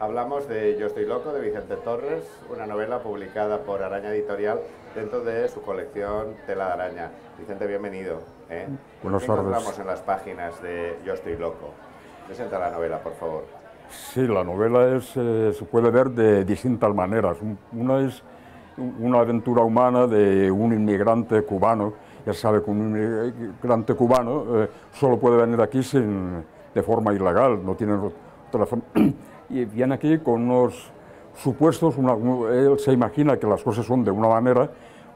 Hablamos de Yo estoy loco, de Vicente Torres, una novela publicada por Araña Editorial dentro de su colección Tela de Araña. Vicente, bienvenido. ¿Qué encontramos en las páginas de Yo estoy loco? Presenta la novela, por favor. Sí, la novela se puede ver de distintas maneras. Una es una aventura humana de un inmigrante cubano. Ya sabe que un inmigrante cubano solo puede venir aquí de forma ilegal, no tiene otra forma. Y viene aquí con unos supuestos, él se imagina que las cosas son de una manera,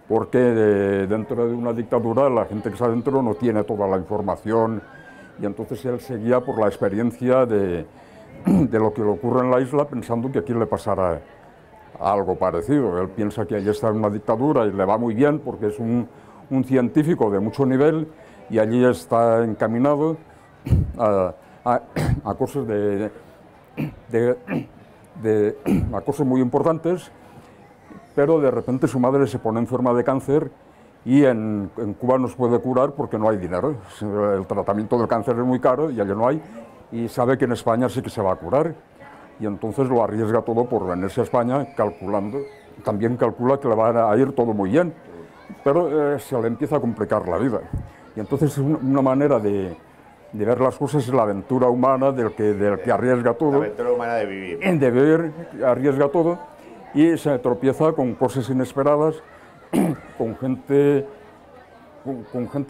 porque dentro de una dictadura la gente que está dentro no tiene toda la información, y entonces él se guía por la experiencia de lo que le ocurre en la isla, pensando que aquí le pasará algo parecido. Él piensa que allí está en una dictadura y le va muy bien porque es un científico de mucho nivel, y allí está encaminado a cosas a cosas muy importantes, pero de repente su madre se pone enferma de cáncer y en Cuba no se puede curar porque no hay dinero. El tratamiento del cáncer es muy caro y allí no hay, y sabe que en España sí que se va a curar, y entonces lo arriesga todo por venirse a España, calculando, también calcula que le va a ir todo muy bien, pero se le empieza a complicar la vida. Y entonces es una manera de ver las cosas, es la aventura humana del que arriesga todo. La aventura humana de vivir. De vivir, arriesga todo, y se tropieza con cosas inesperadas, con gente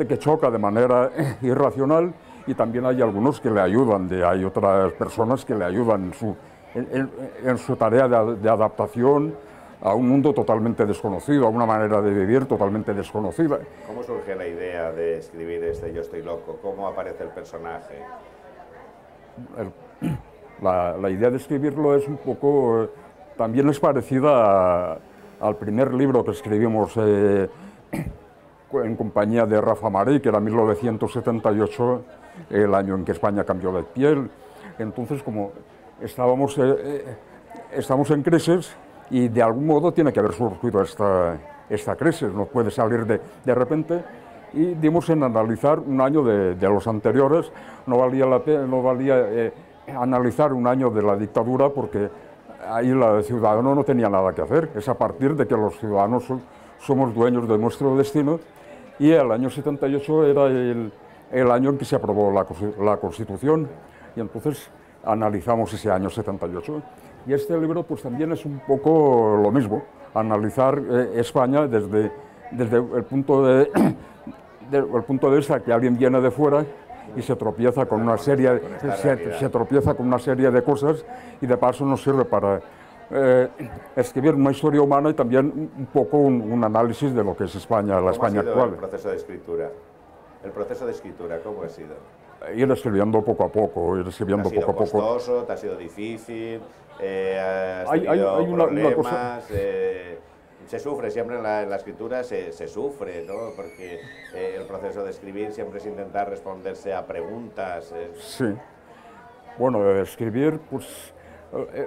que choca de manera irracional, y también hay algunos que le ayudan, hay otras personas que le ayudan en su tarea de adaptación a un mundo totalmente desconocido, a una manera de vivir totalmente desconocida. ¿Cómo surge la idea de escribir Yo estoy loco? ¿Cómo aparece el personaje? La idea de escribirlo es un poco... también es parecida al primer libro que escribimos en compañía de Rafa Marí, que era 1978, el año en que España cambió de piel. Entonces, como estamos en crisis, y de algún modo tiene que haber surgido esta crisis, no puede salir de repente, y dimos en analizar un año de los anteriores. No valía analizar un año de la dictadura, porque ahí el ciudadano no tenía nada que hacer. Es a partir de que los ciudadanos somos dueños de nuestro destino, y el año 78 era el año en que se aprobó la Constitución, y entonces analizamos ese año 78. Y este libro pues también es un poco lo mismo, analizar España desde el punto de vista que alguien viene de fuera y se tropieza con una serie, de cosas, y de paso nos sirve para escribir una historia humana y también un poco un análisis de lo que es España, la España actual. ¿Cómo ha sido el proceso de escritura? ¿El proceso de escritura cómo ha sido? Ir escribiendo poco a poco, ¿Te ha sido costoso? ¿Te ha sido difícil? ¿Has tenido problemas? Se sufre siempre en la escritura, se sufre, ¿no? Porque el proceso de escribir siempre es intentar responderse a preguntas. Sí. Bueno, escribir, pues...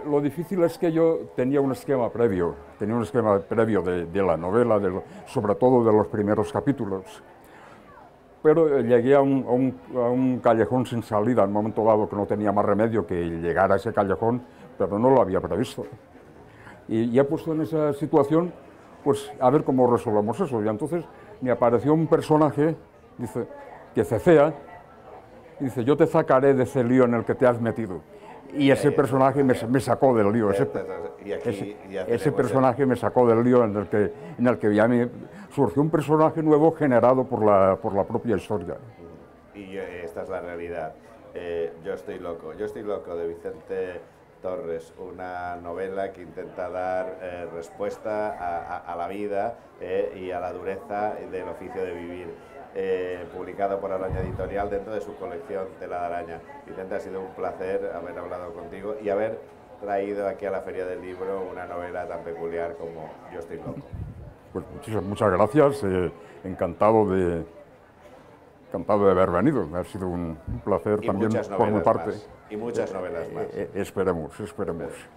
lo difícil es que yo tenía un esquema previo, de la novela, sobre todo de los primeros capítulos. Pero llegué a un callejón sin salida en un momento dado, que no tenía más remedio que llegar a ese callejón, pero no lo había previsto. Y he puesto en esa situación, pues a ver cómo resolvemos eso. Y entonces me apareció un personaje, dice, que cecea, y dice, yo te sacaré de ese lío en el que te has metido. Y ese personaje me sacó del lío, ese personaje me sacó del lío en el que ya surgió un personaje nuevo generado por la propia historia. Y esta es la realidad. Yo estoy loco de Vicente Torres, una novela que intenta dar respuesta a la vida y a la dureza del oficio de vivir. Publicado por Araña Editorial dentro de su colección Tela de Araña. Vicente, ha sido un placer haber hablado contigo y haber traído aquí a la Feria del Libro una novela tan peculiar como Yo estoy loco. Pues muchas gracias, encantado de haber venido, ha sido un placer también por mi parte. Y muchas novelas más. Esperemos.